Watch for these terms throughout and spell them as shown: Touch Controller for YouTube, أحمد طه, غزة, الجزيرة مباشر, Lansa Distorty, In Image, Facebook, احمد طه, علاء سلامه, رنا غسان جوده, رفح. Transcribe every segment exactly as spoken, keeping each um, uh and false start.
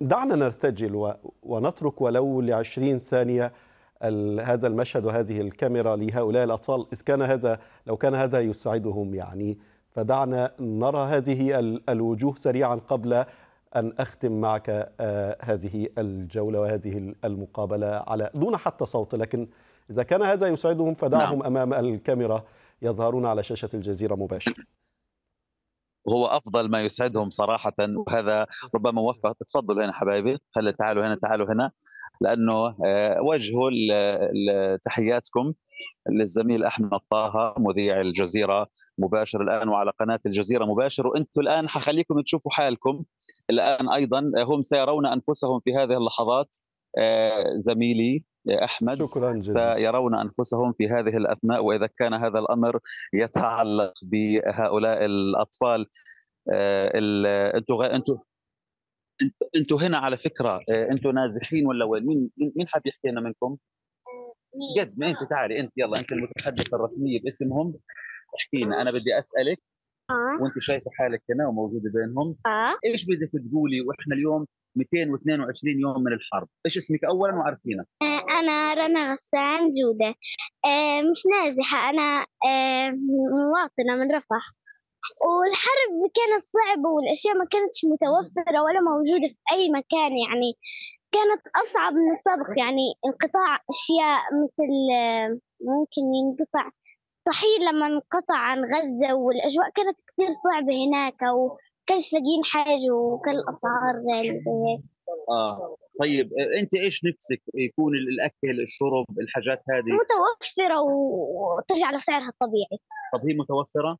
دعنا نرتجل ونترك ولو لعشرين ثانية هذا المشهد وهذه الكاميرا لهؤلاء الأطفال، إذ كان هذا لو كان هذا يسعدهم يعني. فدعنا نرى هذه الوجوه سريعا قبل أن أختم معك هذه الجولة وهذه المقابلة على دون حتى صوت، لكن إذا كان هذا يسعدهم فدعهم نعم. أمام الكاميرا يظهرون على شاشة الجزيرة مباشر. هو أفضل ما يسعدهم صراحة، وهذا ربما وفق. تفضلوا هنا حبايبي، هلا تعالوا هنا، تعالوا هنا، لأنه وجهوا تحياتكم للزميل احمد طه مذيع الجزيرة مباشر الآن وعلى قناة الجزيرة مباشر. وأنتم الآن حخليكم تشوفوا حالكم الآن أيضا، هم سيرون أنفسهم في هذه اللحظات. زميلي أحمد سيرون أنفسهم في هذه الأثناء، وإذا كان هذا الأمر يتعلق بهؤلاء الأطفال. أنتوا أنتوا هنا على فكرة، أنتوا نازحين ولا وين؟ مين مين حاب يحكي لنا منكم؟ قد ما أنت تعالي أنت، يلا أنت المتحدثة الرسمية باسمهم، احكي لنا. أنا بدي أسألك وأنت شايفة حالك هنا وموجودة بينهم، إيش بدك تقولي وإحنا اليوم مئتين واثنين وعشرين يوم من الحرب؟ إيش اسمك أولاً وعرفينا؟ أنا رنا غسان جوده، مش نازحة، أنا مواطنة من رفح. والحرب كانت صعبة والأشياء ما كانتش متوفرة ولا موجودة في أي مكان، يعني كانت أصعب من السابق، يعني انقطاع أشياء مثل ممكن ينقطع طحين لما انقطع عن غزة، والأجواء كانت كثير صعبة هناك وكانش لاقيين حاجة وكان الأسعار غالية. آه طيب أنت إيش نفسك يكون؟ الأكل، الشرب، الحاجات هذه متوفرة وترجع لسعرها الطبيعي. طب هي متوفرة؟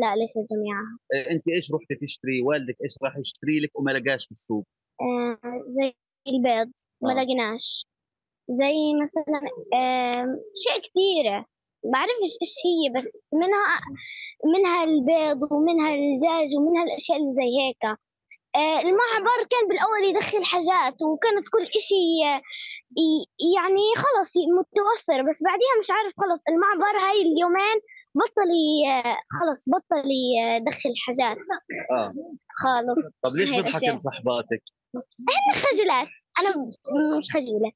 لا ليس جميعها. أنت إيش رحتي تشتري؟ والدك إيش راح يشتري لك وما لقاش في السوق؟ آه زي البيض ما آه. لقيناش، زي مثلا آه شيء كثيرة بعرفش إيش هي، بس منها منها البيض ومنها الدجاج ومنها الأشياء اللي زي هيك. المعبر كان بالأول يدخل حاجات وكانت كل إشي يعني خلص متوفر، بس بعديها مش عارف خلص المعبر هاي اليومين بطل خلص بطل يدخل حاجات آه. خالص. طب ليش بتضحكي صاحباتك؟ هن خجلات، أنا مش خجولة.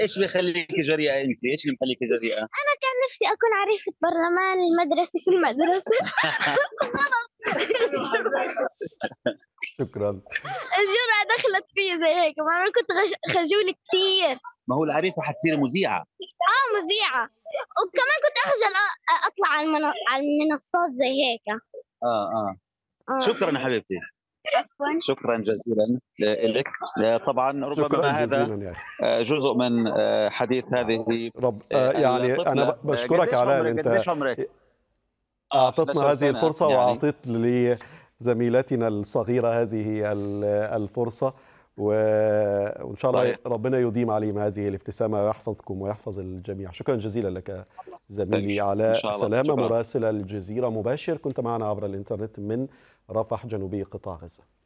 إيش بيخليكي جريئة أنت؟ إيش اللي مخليكي جريئة؟ أنا كان نفسي أكون عريفة برلمان المدرسة في المدرسة. شكرا. الجرأة دخلت فيي زي هيك، ما أنا كنت خجولة كثير. ما هو العريفة حتصير مذيعة. آه مذيعة، وكمان كنت أخجل أطلع على المنصات زي هيك. آه آه. آه. شكرا حبيبتي. شكرا جزيلا لك. طبعا ربما هذا جزء من حديث هذه رب يعني انا بشكرك على انت اعطتنا هذه الفرصه يعني، واعطيت لزميلتنا الصغيره هذه الفرصه، وان شاء الله ربنا يديم عليهم هذه الابتسامه ويحفظكم ويحفظ الجميع. شكرا جزيلا لك زميلي علاء سلامه مراسل الجزيره مباشر، كنت معنا عبر الانترنت من رفح جنوبي قطاع غزة.